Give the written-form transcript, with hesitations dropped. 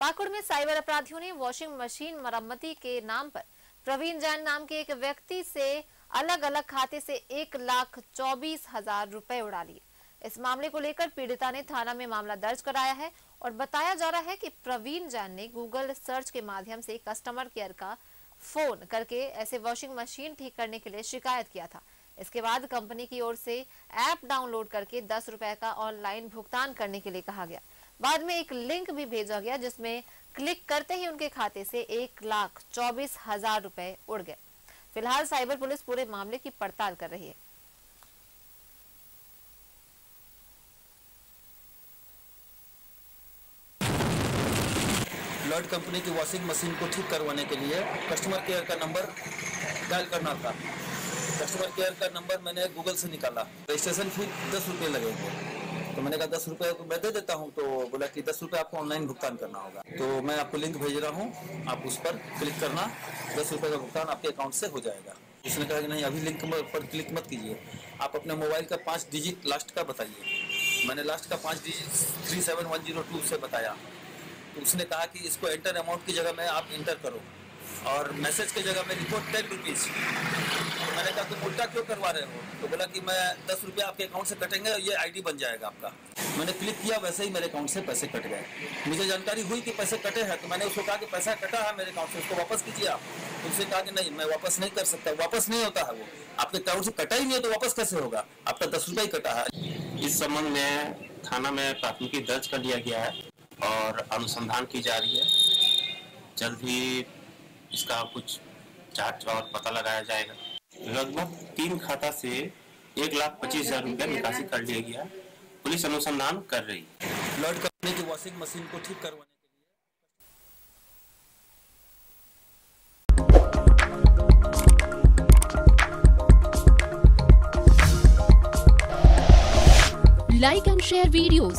पाकुड़ में साइबर अपराधियों ने वॉशिंग मशीन मरम्मती के नाम पर प्रवीण जैन नाम के एक व्यक्ति से अलग अलग खाते से 1,24,000 रुपए उड़ा लिए। इस मामले को लेकर पीड़िता ने थाना में मामला दर्ज कराया है और बताया जा रहा है कि प्रवीण जैन ने गूगल सर्च के माध्यम से कस्टमर केयर का फोन करके ऐसे वॉशिंग मशीन ठीक करने के लिए शिकायत किया था। इसके बाद कंपनी की ओर से ऐप डाउनलोड करके 10 रुपए का ऑनलाइन भुगतान करने के लिए कहा गया। बाद में एक लिंक भी भेजा गया जिसमें क्लिक करते ही उनके खाते से 1,24,000 रुपए उड़ गए। फिलहाल साइबर पुलिस पूरे मामले की पड़ताल कर रही है। लॉर्ड कंपनी की वॉशिंग मशीन को ठीक करवाने के लिए कस्टमर केयर का नंबर डायल करना था। कस्टमर केयर का नंबर मैंने गूगल से निकाला। रजिस्ट्रेशन फी 10 रुपये लगेंगे, तो मैंने कहा 10 रुपये मैं दे देता हूँ। तो बोला कि 10 रुपये आपको ऑनलाइन भुगतान करना होगा। तो मैं आपको लिंक भेज रहा हूँ, आप उस पर क्लिक करना, 10 रुपये का भुगतान आपके अकाउंट से हो जाएगा। उसने कहा कि नहीं, अभी लिंक पर क्लिक मत कीजिए, आप अपने मोबाइल का 5 डिजिट लास्ट का बताइए। मैंने लास्ट का 5 डिजिट 37102 से बताया। तो उसने कहा कि इसको एंटर अमाउंट की जगह में आप एंटर करो और मैसेज की जगह में लिखो 10 रुपीज़। मैंने कहा तुम उल्टा क्यों करवा रहे हो? तो बोला कि मैं 10 रुपया आपके अकाउंट से कटेंगे और ये आईडी बन जाएगा आपका। मैंने क्लिक किया, वैसे ही मेरे अकाउंट से पैसे कट गए। मुझे जानकारी हुई कि पैसे कटे हैं, तो मैंने उसको कहा कि पैसा कटा है मेरे अकाउंट से, उसको वापस कीजिए आप। तो उसने कहा कि नहीं, मैं वापस नहीं कर सकता, वापस नहीं होता है वो, आपके अकाउंट से कटा ही नहीं है तो वापस कैसे होगा, आपका 10 रुपया ही कटा है। इस संबंध में थाना में प्राथमिकी दर्ज कर लिया गया है और अनुसंधान की जा रही है। जल्द ही इसका कुछ जांच और पता लगाया जाएगा। लगभग 3 खाता से 1,25,000 रुपया निकासी कर लिया गया। पुलिस अनुसंधान कर रही है। लॉर्ड कंपनी की वॉशिंग मशीन को ठीक करवाने के लिए लाइक एंड शेयर वीडियोस,